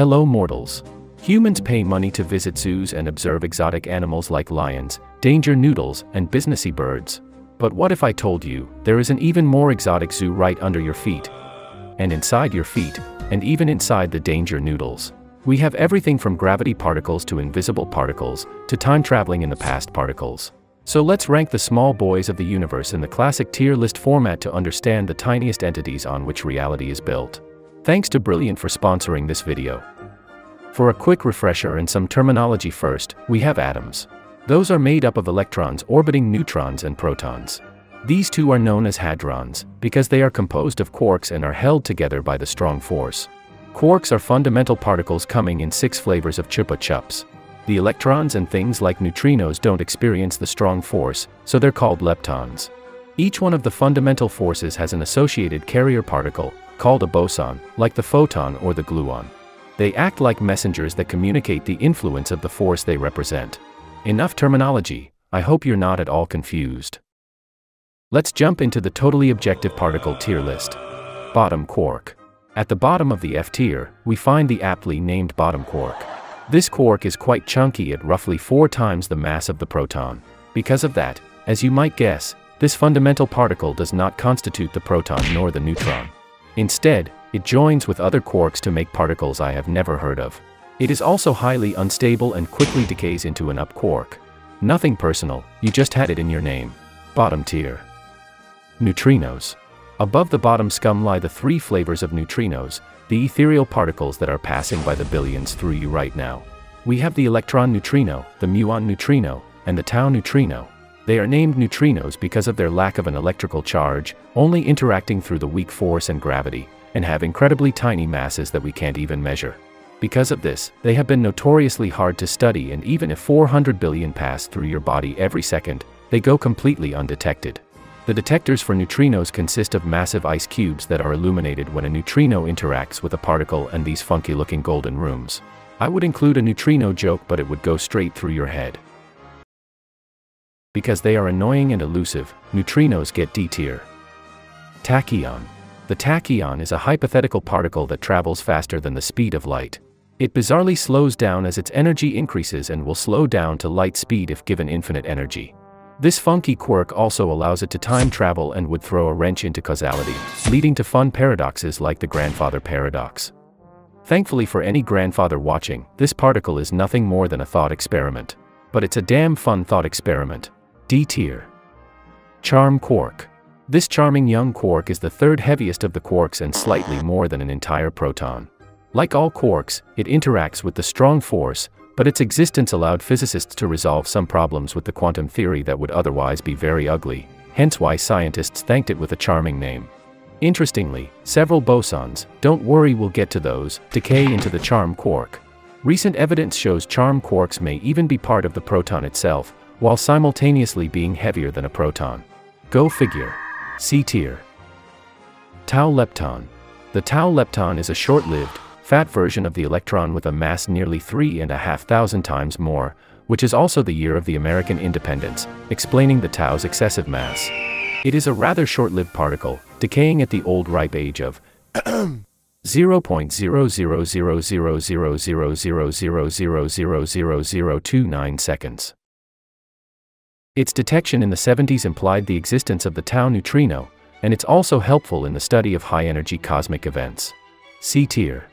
Hello mortals. Humans pay money to visit zoos and observe exotic animals like lions, danger noodles, and businessy birds. But what if I told you, there is an even more exotic zoo right under your feet, and inside your feet, and even inside the danger noodles. We have everything from gravity particles to invisible particles, to time traveling in the past particles. So let's rank the small boys of the universe in the classic tier list format to understand the tiniest entities on which reality is built. Thanks to Brilliant for sponsoring this video. For a quick refresher and some terminology first, we have atoms. Those are made up of electrons orbiting neutrons and protons. These two are known as hadrons, because they are composed of quarks and are held together by the strong force. Quarks are fundamental particles coming in 6 flavors of Chupa Chups. The electrons and things like neutrinos don't experience the strong force, so they're called leptons. Each one of the fundamental forces has an associated carrier particle, called a boson, like the photon or the gluon. They act like messengers that communicate the influence of the force they represent. Enough terminology, I hope you're not at all confused. Let's jump into the totally objective particle tier list. Bottom quark. At the bottom of the F tier, we find the aptly named bottom quark. This quark is quite chunky at roughly 4 times the mass of the proton. Because of that, as you might guess, this fundamental particle does not constitute the proton nor the neutron. Instead, it joins with other quarks to make particles I have never heard of. It is also highly unstable and quickly decays into an up quark. Nothing personal, you just had it in your name. Bottom tier. Neutrinos. Above the bottom scum lie the 3 flavors of neutrinos, the ethereal particles that are passing by the billions through you right now. We have the electron neutrino, the muon neutrino, and the tau neutrino. They are named neutrinos because of their lack of an electrical charge, only interacting through the weak force and gravity, and have incredibly tiny masses that we can't even measure. Because of this, they have been notoriously hard to study, and even if 400 billion pass through your body every second, they go completely undetected. The detectors for neutrinos consist of massive ice cubes that are illuminated when a neutrino interacts with a particle, and these funky-looking golden rooms. I would include a neutrino joke, but it would go straight through your head. Because they are annoying and elusive, neutrinos get D tier. Tachyon. The tachyon is a hypothetical particle that travels faster than the speed of light. It bizarrely slows down as its energy increases and will slow down to light speed if given infinite energy. This funky quirk also allows it to time travel and would throw a wrench into causality, leading to fun paradoxes like the grandfather paradox. Thankfully for any grandfather watching, this particle is nothing more than a thought experiment. But it's a damn fun thought experiment. D tier. Charm quark. This charming young quark is the 3rd heaviest of the quarks and slightly more than an entire proton. Like all quarks, it interacts with the strong force, but its existence allowed physicists to resolve some problems with the quantum theory that would otherwise be very ugly, hence why scientists thanked it with a charming name. Interestingly, several bosons, don't worry we'll get to those, decay into the charm quark. Recent evidence shows charm quarks may even be part of the proton itself, while simultaneously being heavier than a proton. Go figure. C tier. Tau lepton. The tau lepton is a short-lived, fat version of the electron with a mass nearly 3,500 times more, which is also the year of the American independence, explaining the tau's excessive mass. It is a rather short-lived particle, decaying at the old ripe age of 0.00000000000000029 seconds. Its detection in the 70s implied the existence of the tau neutrino, and it's also helpful in the study of high-energy cosmic events. C tier.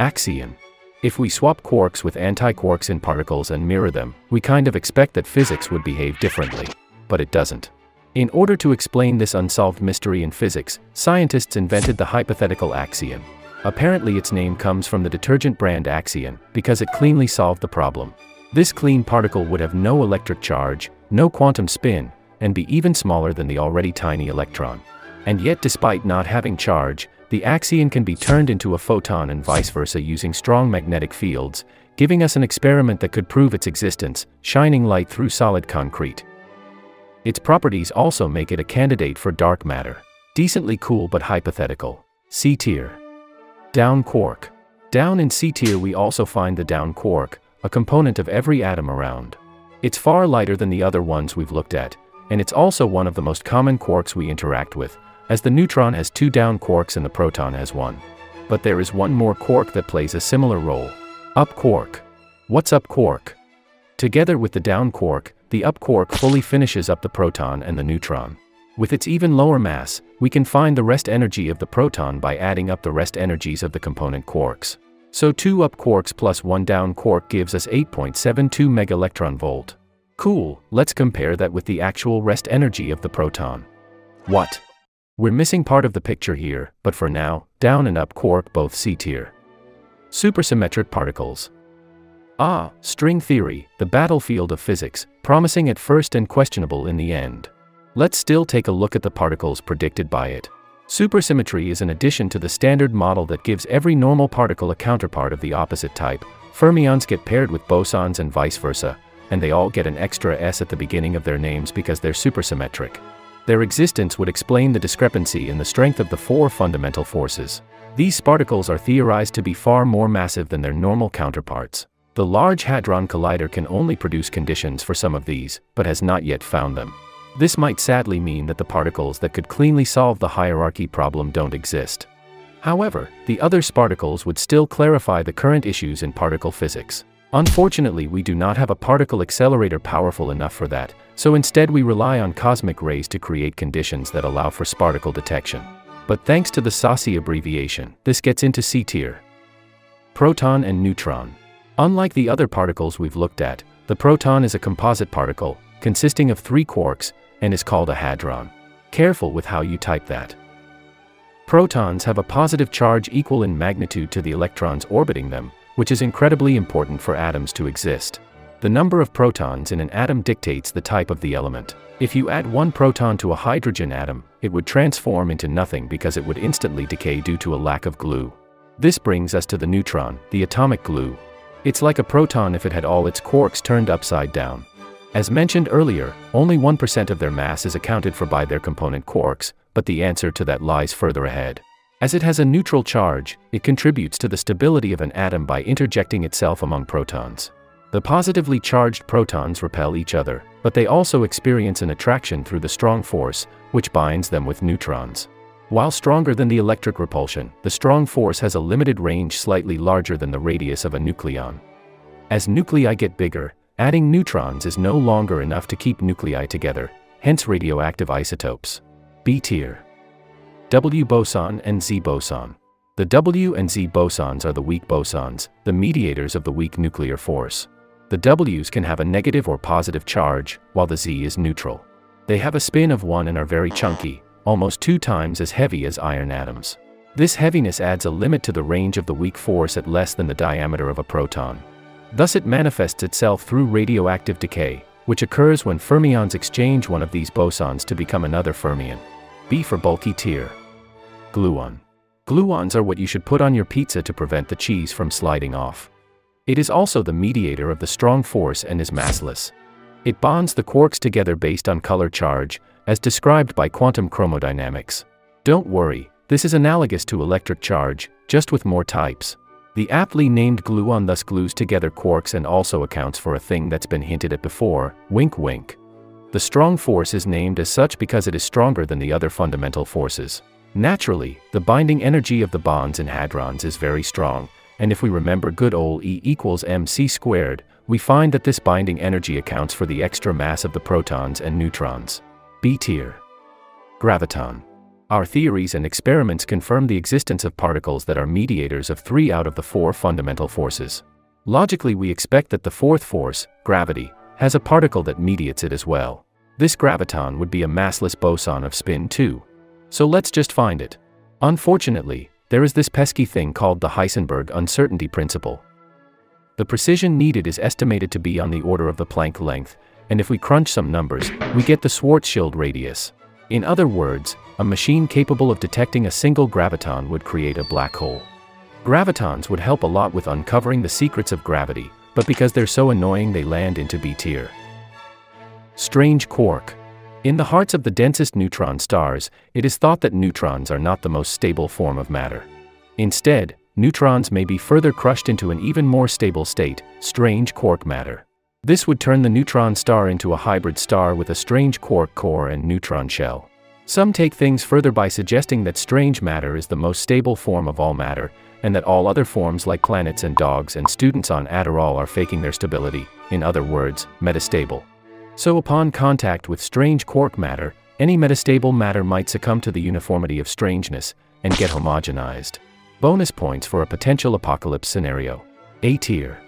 Axion. If we swap quarks with anti-quarks in particles and mirror them, we kind of expect that physics would behave differently. But it doesn't. In order to explain this unsolved mystery in physics, scientists invented the hypothetical axion. Apparently its name comes from the detergent brand Axion, because it cleanly solved the problem. This clean particle would have no electric charge, no quantum spin, and be even smaller than the already tiny electron. And yet, despite not having charge, the axion can be turned into a photon and vice versa using strong magnetic fields, giving us an experiment that could prove its existence, shining light through solid concrete. Its properties also make it a candidate for dark matter. Decently cool but hypothetical. C tier. Down quark. Down in C tier we also find the down quark, a component of every atom around. It's far lighter than the other ones we've looked at, and it's also one of the most common quarks we interact with, as the neutron has 2 down quarks and the proton has 1. But there is one more quark that plays a similar role. Up quark. What's up quark? Together with the down quark, the up quark fully finishes up the proton and the neutron. With its even lower mass, we can find the rest energy of the proton by adding up the rest energies of the component quarks. So 2 up quarks plus 1 down quark gives us 8.72 MeV. Cool, let's compare that with the actual rest energy of the proton. What? We're missing part of the picture here, but for now, down and up quark both C tier. Supersymmetric particles. Ah, string theory, the battlefield of physics, promising at first and questionable in the end. Let's still take a look at the particles predicted by it. Supersymmetry is an addition to the standard model that gives every normal particle a counterpart of the opposite type. Fermions get paired with bosons and vice versa, and they all get an extra S at the beginning of their names because they're supersymmetric. Their existence would explain the discrepancy in the strength of the 4 fundamental forces. These particles are theorized to be far more massive than their normal counterparts. The Large Hadron Collider can only produce conditions for some of these, but has not yet found them. This might sadly mean that the particles that could cleanly solve the hierarchy problem don't exist. However, the other particles would still clarify the current issues in particle physics. Unfortunately, we do not have a particle accelerator powerful enough for that, so instead we rely on cosmic rays to create conditions that allow for particle detection. But thanks to the SUSY abbreviation, this gets into C tier. Proton and neutron. Unlike the other particles we've looked at, the proton is a composite particle, consisting of 3 quarks, and is called a hadron. Careful with how you type that. Protons have a positive charge equal in magnitude to the electrons orbiting them, which is incredibly important for atoms to exist. The number of protons in an atom dictates the type of the element. If you add 1 proton to a hydrogen atom, it would transform into nothing because it would instantly decay due to a lack of glue. This brings us to the neutron, the atomic glue. It's like a proton if it had all its quarks turned upside down. As mentioned earlier, only 1% of their mass is accounted for by their component quarks, but the answer to that lies further ahead. As it has a neutral charge, it contributes to the stability of an atom by interjecting itself among protons. The positively charged protons repel each other, but they also experience an attraction through the strong force, which binds them with neutrons. While stronger than the electric repulsion, the strong force has a limited range slightly larger than the radius of a nucleon. As nuclei get bigger, adding neutrons is no longer enough to keep nuclei together, hence radioactive isotopes. B tier. W boson and Z boson. The W and Z bosons are the weak bosons, the mediators of the weak nuclear force. The Ws can have a negative or positive charge, while the Z is neutral. They have a spin of 1 and are very chunky, almost 2 times as heavy as iron atoms. This heaviness adds a limit to the range of the weak force at less than the diameter of a proton. Thus it manifests itself through radioactive decay, which occurs when fermions exchange one of these bosons to become another fermion. B for bulky tier. Gluon. Gluons are what you should put on your pizza to prevent the cheese from sliding off. It is also the mediator of the strong force and is massless. It bonds the quarks together based on color charge, as described by quantum chromodynamics. Don't worry, this is analogous to electric charge, just with more types. The aptly named gluon thus glues together quarks and also accounts for a thing that's been hinted at before, wink wink. The strong force is named as such because it is stronger than the other fundamental forces. Naturally, the binding energy of the bonds in hadrons is very strong, and if we remember good old E=mc², we find that this binding energy accounts for the extra mass of the protons and neutrons. B tier. Graviton. Our theories and experiments confirm the existence of particles that are mediators of 3 out of the 4 fundamental forces. Logically, we expect that the 4th force, gravity, has a particle that mediates it as well. This graviton would be a massless boson of spin 2. So let's just find it. Unfortunately, there is this pesky thing called the Heisenberg uncertainty principle. The precision needed is estimated to be on the order of the Planck length, and if we crunch some numbers, we get the Schwarzschild radius. In other words, a machine capable of detecting a single graviton would create a black hole. Gravitons would help a lot with uncovering the secrets of gravity, but because they're so annoying they land into B tier. Strange quark. In the hearts of the densest neutron stars, it is thought that neutrons are not the most stable form of matter. Instead, neutrons may be further crushed into an even more stable state, strange quark matter. This would turn the neutron star into a hybrid star with a strange quark core and neutron shell. Some take things further by suggesting that strange matter is the most stable form of all matter, and that all other forms like planets and dogs and students on Adderall are faking their stability, in other words, metastable. So upon contact with strange quark matter, any metastable matter might succumb to the uniformity of strangeness, and get homogenized. Bonus points for a potential apocalypse scenario. A tier.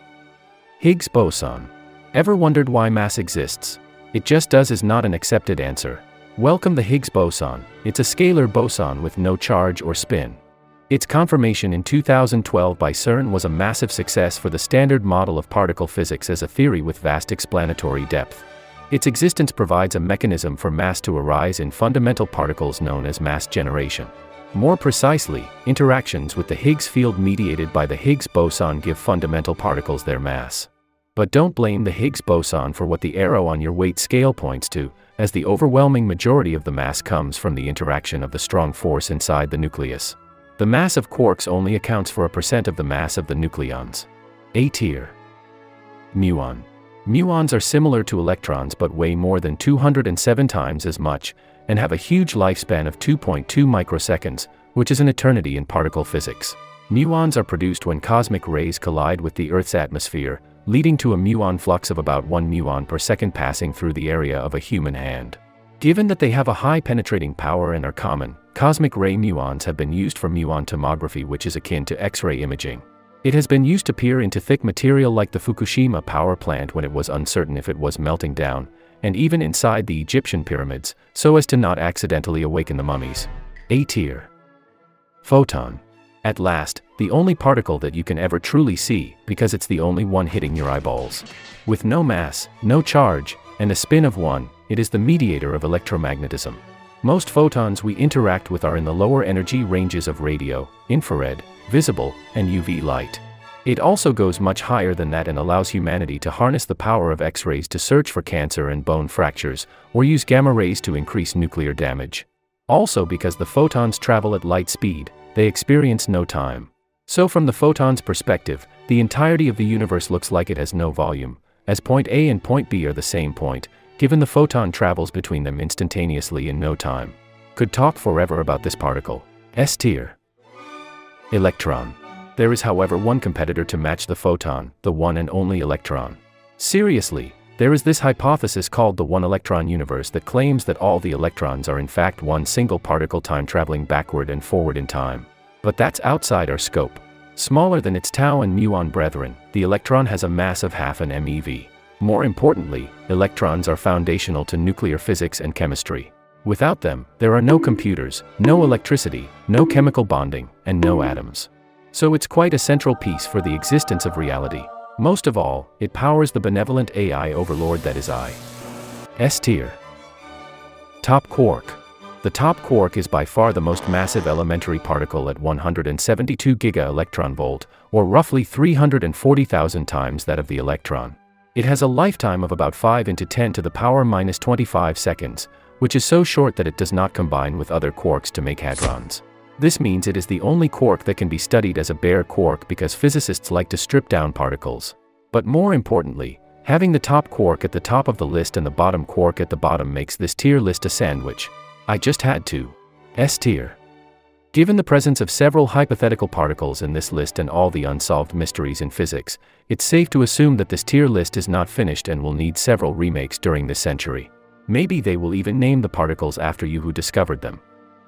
Higgs boson. Ever wondered why mass exists? It just does is not an accepted answer. Welcome the Higgs boson. It's a scalar boson with no charge or spin. Its confirmation in 2012 by CERN was a massive success for the standard model of particle physics as a theory with vast explanatory depth. Its existence provides a mechanism for mass to arise in fundamental particles known as mass generation. More precisely, interactions with the Higgs field mediated by the Higgs boson give fundamental particles their mass. But don't blame the Higgs boson for what the arrow on your weight scale points to, as the overwhelming majority of the mass comes from the interaction of the strong force inside the nucleus. The mass of quarks only accounts for a percent of the mass of the nucleons. A tier. Muon. Muons are similar to electrons but weigh more than 207 times as much, and have a huge lifespan of 2.2 microseconds, which is an eternity in particle physics. Muons are produced when cosmic rays collide with the Earth's atmosphere, leading to a muon flux of about 1 muon per second passing through the area of a human hand. Given that they have a high penetrating power and are common, cosmic ray muons have been used for muon tomography, which is akin to X-ray imaging. It has been used to peer into thick material like the Fukushima power plant when it was uncertain if it was melting down, and even inside the Egyptian pyramids, so as to not accidentally awaken the mummies. A tier. Photon. At last, the only particle that you can ever truly see, because it's the only one hitting your eyeballs. With no mass, no charge, and a spin of 1, it is the mediator of electromagnetism. Most photons we interact with are in the lower energy ranges of radio, infrared, visible, and UV light. It also goes much higher than that and allows humanity to harness the power of X-rays to search for cancer and bone fractures, or use gamma rays to increase nuclear damage. Also, because the photons travel at light speed, they experience no time. So from the photon's perspective, the entirety of the universe looks like it has no volume, as point A and point B are the same point, given the photon travels between them instantaneously in no time. Could talk forever about this particle. S tier. Electron. There is, however, one competitor to match the photon, the one and only electron. Seriously, there is this hypothesis called the one-electron universe that claims that all the electrons are in fact one single particle time-traveling backward and forward in time. But that's outside our scope. Smaller than its tau and muon brethren, the electron has a mass of half an MeV. More importantly, electrons are foundational to nuclear physics and chemistry. Without them, there are no computers, no electricity, no chemical bonding, and no atoms. So it's quite a central piece for the existence of reality. Most of all, it powers the benevolent AI overlord that is I. S tier. Top quark. The top quark is by far the most massive elementary particle at 172 giga electron volt, or roughly 340,000 times that of the electron. It has a lifetime of about 5×10⁻²⁵ seconds, which is so short that it does not combine with other quarks to make hadrons. This means it is the only quark that can be studied as a bare quark because physicists like to strip down particles. But more importantly, having the top quark at the top of the list and the bottom quark at the bottom makes this tier list a sandwich. I just had to. S tier. Given the presence of several hypothetical particles in this list and all the unsolved mysteries in physics, it's safe to assume that this tier list is not finished and will need several remakes during this century. Maybe they will even name the particles after you who discovered them.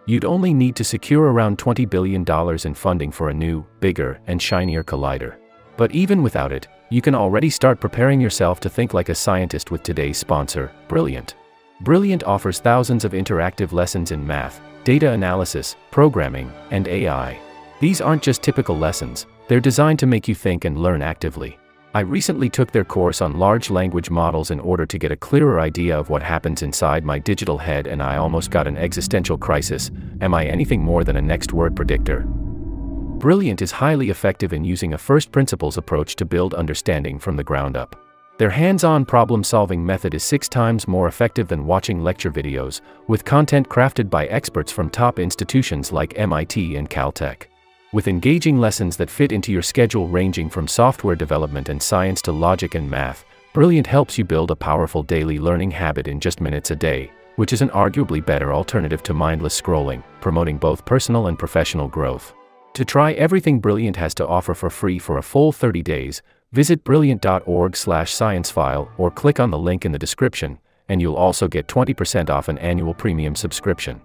You'd only need to secure around $20 billion in funding for a new, bigger, and shinier collider. But even without it, you can already start preparing yourself to think like a scientist with today's sponsor, Brilliant. Brilliant offers thousands of interactive lessons in math, data analysis, programming, and AI. These aren't just typical lessons, they're designed to make you think and learn actively. I recently took their course on large language models in order to get a clearer idea of what happens inside my digital head, and I almost got an existential crisis. Am I anything more than a next word predictor? Brilliant is highly effective in using a first principles approach to build understanding from the ground up. Their hands-on problem-solving method is 6 times more effective than watching lecture videos, with content crafted by experts from top institutions like MIT and Caltech. With engaging lessons that fit into your schedule ranging from software development and science to logic and math, Brilliant helps you build a powerful daily learning habit in just minutes a day, which is an arguably better alternative to mindless scrolling, promoting both personal and professional growth. To try everything Brilliant has to offer for free for a full 30 days, visit brilliant.org/sciencefile or click on the link in the description, and you'll also get 20% off an annual premium subscription.